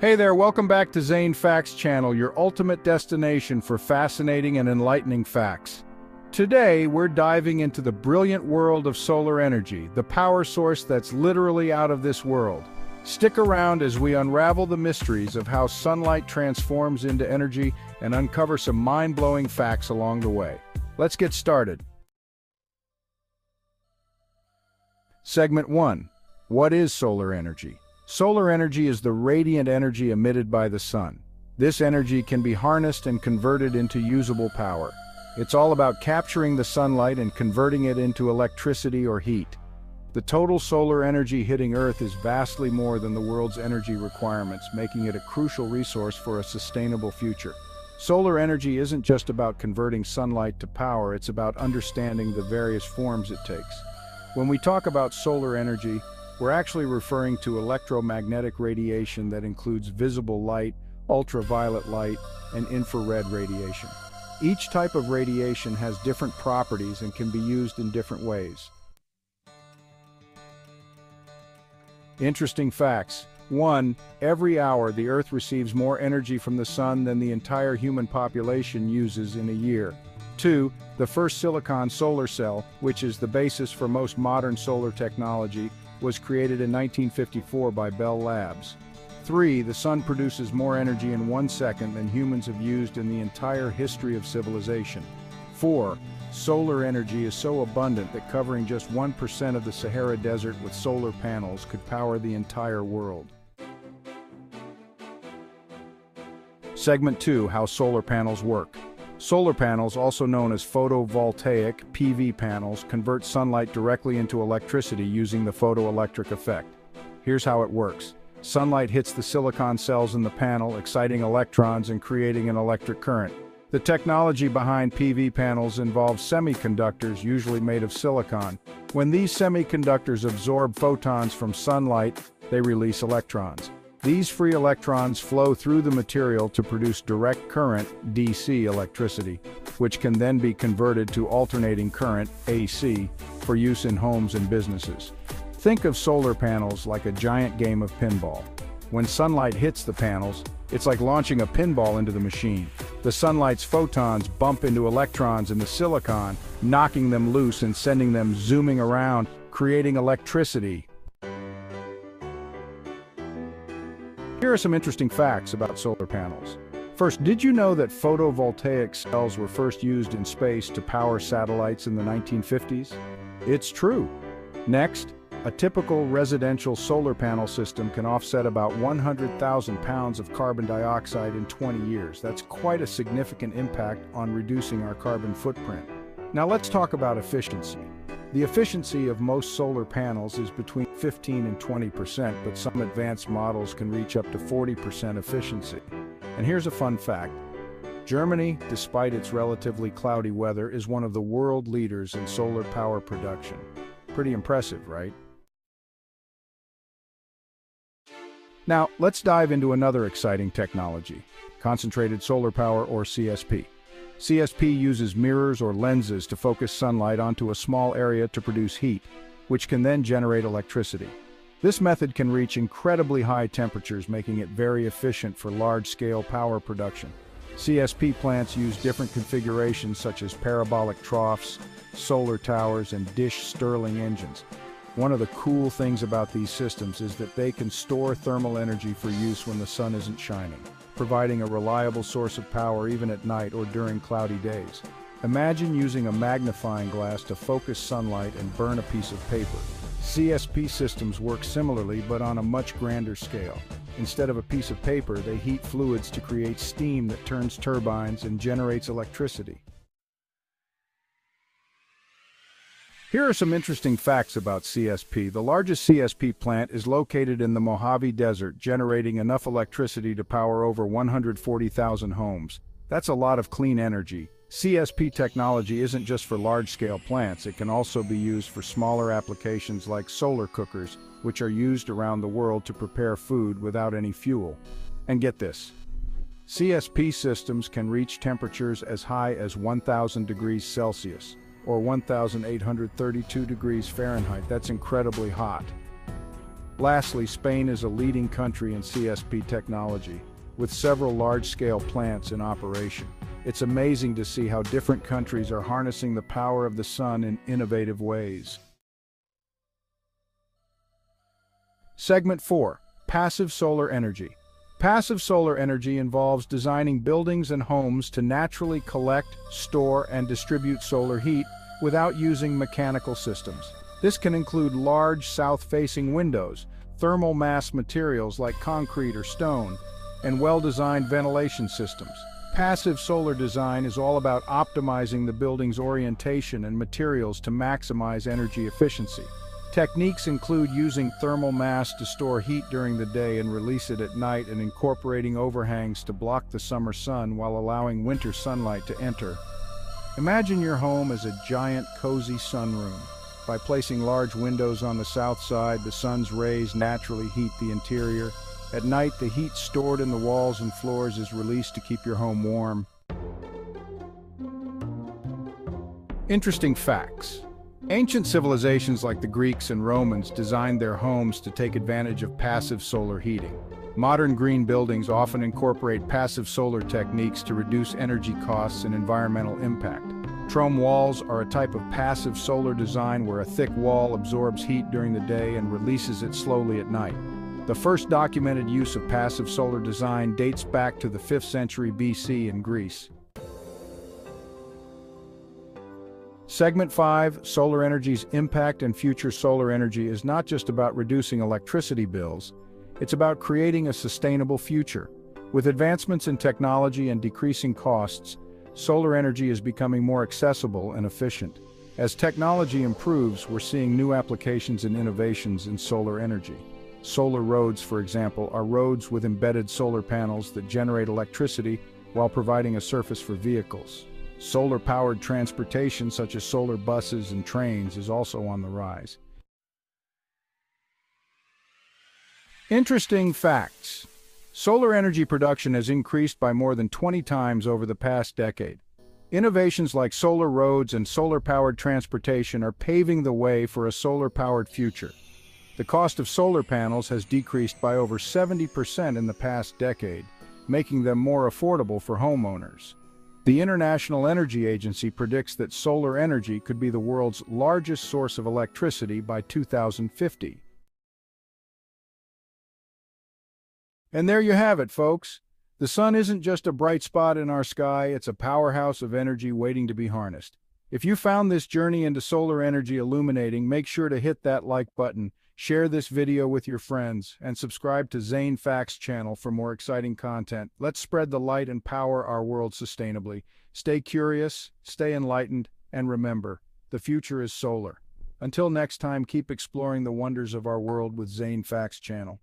Hey there, welcome back to Zane Facts Channel, your ultimate destination for fascinating and enlightening facts. Today, we're diving into the brilliant world of solar energy, the power source that's literally out of this world. Stick around as we unravel the mysteries of how sunlight transforms into energy and uncover some mind-blowing facts along the way. Let's get started. Segment 1. What is solar energy? Solar energy is the radiant energy emitted by the sun. This energy can be harnessed and converted into usable power. It's all about capturing the sunlight and converting it into electricity or heat. The total solar energy hitting Earth is vastly more than the world's energy requirements, making it a crucial resource for a sustainable future. Solar energy isn't just about converting sunlight to power, it's about understanding the various forms it takes. When we talk about solar energy, we're actually referring to electromagnetic radiation that includes visible light, ultraviolet light, and infrared radiation. Each type of radiation has different properties and can be used in different ways. Interesting facts. 1. Every hour, the Earth receives more energy from the sun than the entire human population uses in a year. 2. The first silicon solar cell, which is the basis for most modern solar technology, was created in 1954 by Bell Labs. 3. The sun produces more energy in 1 second than humans have used in the entire history of civilization. 4. Solar energy is so abundant that covering just 1% of the Sahara Desert with solar panels could power the entire world. Segment 2. How solar panels work. Solar panels, also known as photovoltaic (PV) panels, convert sunlight directly into electricity using the photoelectric effect. Here's how it works. Sunlight hits the silicon cells in the panel, exciting electrons and creating an electric current. The technology behind PV panels involves semiconductors, usually made of silicon. When these semiconductors absorb photons from sunlight, they release electrons. These free electrons flow through the material to produce direct current, DC electricity, which can then be converted to alternating current, AC, for use in homes and businesses. Think of solar panels like a giant game of pinball. When sunlight hits the panels, it's like launching a pinball into the machine. The sunlight's photons bump into electrons in the silicon, knocking them loose and sending them zooming around, creating electricity. Here are some interesting facts about solar panels. First, did you know that photovoltaic cells were first used in space to power satellites in the 1950s? It's true. Next, a typical residential solar panel system can offset about 100,000 pounds of carbon dioxide in 20 years. That's quite a significant impact on reducing our carbon footprint. Now let's talk about efficiency. The efficiency of most solar panels is between 15 and 20%, but some advanced models can reach up to 40% efficiency. And here's a fun fact. Germany, despite its relatively cloudy weather, is one of the world leaders in solar power production. Pretty impressive, right? Now, let's dive into another exciting technology, concentrated solar power, or CSP. CSP uses mirrors or lenses to focus sunlight onto a small area to produce heat, which can then generate electricity. This method can reach incredibly high temperatures, making it very efficient for large-scale power production. CSP plants use different configurations such as parabolic troughs, solar towers, and dish Stirling engines. One of the cool things about these systems is that they can store thermal energy for use when the sun isn't shining, providing a reliable source of power even at night or during cloudy days. Imagine using a magnifying glass to focus sunlight and burn a piece of paper. CSP systems work similarly, but on a much grander scale. Instead of a piece of paper, they heat fluids to create steam that turns turbines and generates electricity. Here are some interesting facts about CSP. The largest CSP plant is located in the Mojave Desert, generating enough electricity to power over 140,000 homes. That's a lot of clean energy. CSP technology isn't just for large-scale plants, it can also be used for smaller applications like solar cookers, which are used around the world to prepare food without any fuel. And get this, CSP systems can reach temperatures as high as 1,000 degrees Celsius. Or 1,832 degrees Fahrenheit. That's incredibly hot. Lastly, Spain is a leading country in CSP technology, with several large-scale plants in operation. It's amazing to see how different countries are harnessing the power of the sun in innovative ways. Segment 4. Passive solar energy. Passive solar energy involves designing buildings and homes to naturally collect, store, and distribute solar heat without using mechanical systems. This can include large south-facing windows, thermal mass materials like concrete or stone, and well-designed ventilation systems. Passive solar design is all about optimizing the building's orientation and materials to maximize energy efficiency. Techniques include using thermal mass to store heat during the day and release it at night, and incorporating overhangs to block the summer sun while allowing winter sunlight to enter. Imagine your home as a giant, cozy sunroom. By placing large windows on the south side, the sun's rays naturally heat the interior. At night, the heat stored in the walls and floors is released to keep your home warm. Interesting facts. Ancient civilizations like the Greeks and Romans designed their homes to take advantage of passive solar heating. Modern green buildings often incorporate passive solar techniques to reduce energy costs and environmental impact. Trombe walls are a type of passive solar design where a thick wall absorbs heat during the day and releases it slowly at night. The first documented use of passive solar design dates back to the 5th century BC in Greece. Segment 5, Solar Energy's Impact and Future. Solar energy is not just about reducing electricity bills, it's about creating a sustainable future. With advancements in technology and decreasing costs, solar energy is becoming more accessible and efficient. As technology improves, we're seeing new applications and innovations in solar energy. Solar roads, for example, are roads with embedded solar panels that generate electricity while providing a surface for vehicles. Solar-powered transportation, such as solar buses and trains, is also on the rise. Interesting facts. Solar energy production has increased by more than 20 times over the past decade. Innovations like solar roads and solar-powered transportation are paving the way for a solar-powered future. The cost of solar panels has decreased by over 70% in the past decade, making them more affordable for homeowners. The International Energy Agency predicts that solar energy could be the world's largest source of electricity by 2050. And there you have it, folks. The sun isn't just a bright spot in our sky, it's a powerhouse of energy waiting to be harnessed. If you found this journey into solar energy illuminating, make sure to hit that like button, share this video with your friends, and subscribe to Zane Facts Channel for more exciting content. Let's spread the light and power our world sustainably. Stay curious, stay enlightened, and remember, the future is solar. Until next time, keep exploring the wonders of our world with Zane Facts Channel.